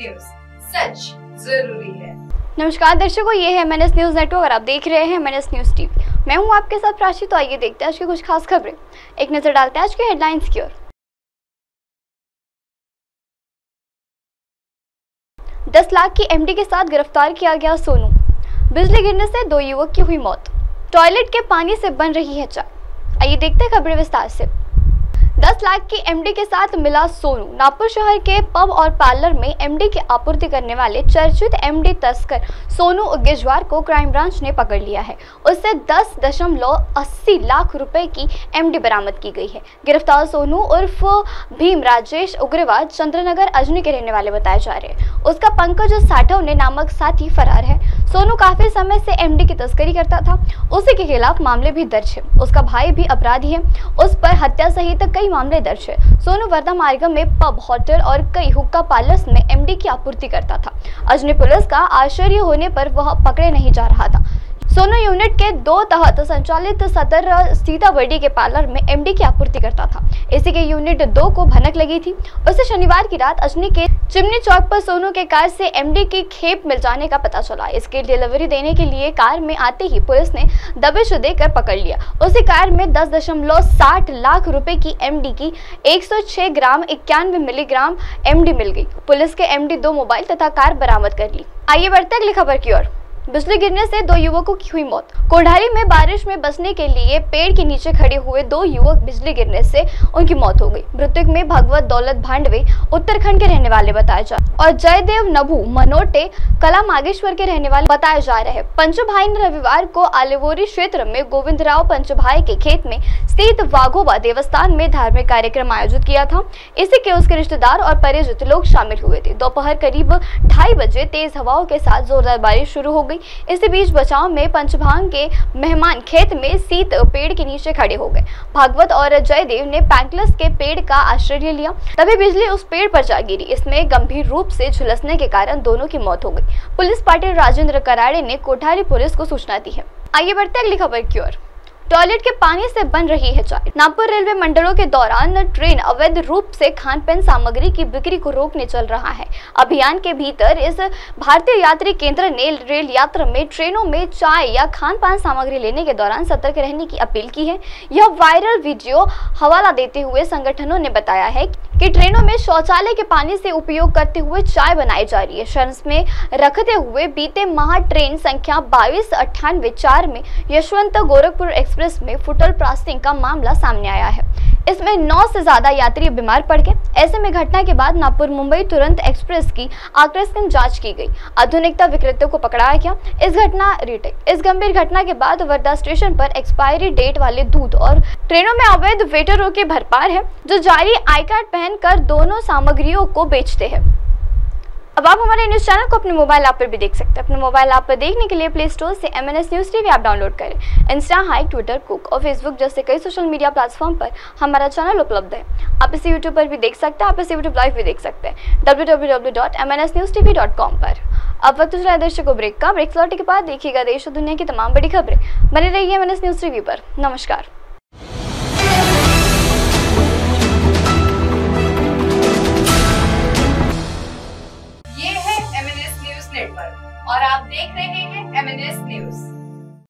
News, सच जरूरी है। नमस्कार दर्शकों, ये है एमएनएस न्यूज़ नेटवर्क और आप देख रहे हैं एमएनएस न्यूज़ टीवी। मैं हूं आपके साथ प्राची। तो आइए देखते हैं आज की कुछ खास खबरें। एक नजर डालते हैं आज के हेडलाइंस की ओर। 10 लाख की MD के साथ गिरफ्तार किया गया सोनू। बिजली गिरने से 2 युवक की हुई मौत। टॉयलेट के पानी से बन रही है चाय। आइए देखते हैं खबरें विस्तार से। 10 लाख की MD के साथ मिला सोनू। नागपुर शहर के पब और पार्लर में MD की आपूर्ति करने वाले चर्चित MD तस्कर सोनू उग्गेजवार को क्राइम ब्रांच ने पकड़ लिया है। उससे 10.80 लाख रुपए की MD बरामद की गई है। गिरफ्तार सोनू उर्फ भीम राजेश उग्रवाद चंद्रनगर अजनी के रहने वाले बताए जा रहे हैं। उसका पंकज साठव ने नामक साथी फरार है। सोनू काफी समय से MD की तस्करी करता था। उसी के खिलाफ मामले भी दर्ज है। उसका भाई भी अपराधी है। उस पर हत्या सहित कई मामले दर्ज है। सोनू वर्धा मार्ग में पब, होटल और कई हुक्का पार्लर्स में MD की आपूर्ति करता था। अजनी पुलिस का आश्चर्य होने पर वह पकड़े नहीं जा रहा था। सोनू यूनिट के 2 तहत संचालित सदर सीतावर्डी के पार्लर में MD की आपूर्ति करता था। इसी के यूनिट 2 को भनक लगी थी। उसे शनिवार की रात अजनी के चिमनी चौक पर सोनू के कार से MD की खेप मिल जाने का पता चला। इसकी डिलीवरी देने के लिए कार में आते ही पुलिस ने दबिश देकर पकड़ लिया। उसी कार में 10.60 लाख रुपए की MD की 106 ग्राम 91 मिलीग्राम MD मिल गई। पुलिस के MD 2 मोबाइल तथा कार बरामद कर ली। आइए बढ़ते अगली खबर की ओर। बिजली गिरने से 2 युवकों की हुई मौत। कोढ़ारी में बारिश में बचने के लिए पेड़ के नीचे खड़े हुए 2 युवक बिजली गिरने से उनकी मौत हो गई। मृतक में भगवत दौलत भांडवे उत्तराखंड के रहने वाले बताए जा रहे और जयदेव नभु मनोटे कला मागेश्वर के रहने वाले बताए जा रहे हैं। पंच भाई ने रविवार को आलेवोरी क्षेत्र में गोविंद राव पंच भाई के खेत में स्थित वेदवागोबा देवस्थान में धार्मिक कार्यक्रम आयोजित किया था। इसी के उसके रिश्तेदार और परिचित लोग शामिल हुए थे। दोपहर करीब 2:30 बजे तेज हवाओं के साथ जोरदार बारिश शुरू हो गई। इसी बीच बचाव में पंचभांग के मेहमान खेत में सीत पेड़ के नीचे खड़े हो गए। भागवत और जयदेव ने पैंकलस के पेड़ का आश्रय लिया, तभी बिजली उस पेड़ पर जा गिरी। इसमें गंभीर रूप से झुलसने के कारण दोनों की मौत हो गई। पुलिस पार्टी राजेंद्र कराड़ी ने कोठारी पुलिस को सूचना दी है। आइए बढ़ते अगली खबर की ओर। टॉयलेट के पानी से बन रही है चाय। नागपुर रेलवे मंडलों के दौरान ट्रेन अवैध रूप से खानपान सामग्री की बिक्री को रोकने चल रहा है। अभियान के भीतर इस भारतीय यात्री केंद्र ने रेल यात्रा में ट्रेनों में चाय या खानपान सामग्री लेने के दौरान सतर्क रहने की अपील की है। यह वायरल वीडियो हवाला देते हुए संगठनों ने बताया है कि ट्रेनों में शौचालय के पानी से उपयोग करते हुए चाय बनाई जा रही है। शर्स में रखते हुए बीते माह ट्रेन संख्या 2298-4 में यशवंतपुर गोरखपुर एक्सप्रेस में फुटल प्रास्टिंग का मामला सामने आया है। इसमें 9 से ज्यादा यात्री बीमार पड़ गए। ऐसे में घटना के बाद नागपुर मुंबई तुरंत एक्सप्रेस की आकस्मिक जांच की गई। आधुनिकता विक्रेताओं को पकड़ाया गया। इस गंभीर घटना के बाद वर्धा स्टेशन पर एक्सपायरी डेट वाले दूध और ट्रेनों में अवैध वेटरों के भरपार है, जो जाली आई कार्ड पहनकर दोनों सामग्रियों को बेचते हैं। अब आप हमारे न्यूज चैनल को अपने मोबाइल ऐप पर भी देख सकते हैं। अपने मोबाइल ऐप पर देखने के लिए प्ले स्टोर से MNS news TV app download करें। इंस्टा, हाइक, ट्विटर, कुक और फेसबुक जैसे कई सोशल मीडिया प्लेटफॉर्म पर हमारा चैनल उपलब्ध है। आप इसे यूट्यूब पर भी देख सकते हैं। आप इसे यूट्यूब लाइव भी देख सकते हैं www.mnsnewstv.com पर। अब वक्त चला दर्शकों ब्रेक का। ब्रेक लौटने के बाद देखिएगा देश और दुनिया की तमाम बड़ी खबरें। बने रहिए MNS न्यूज़ टीवी पर। नमस्कार।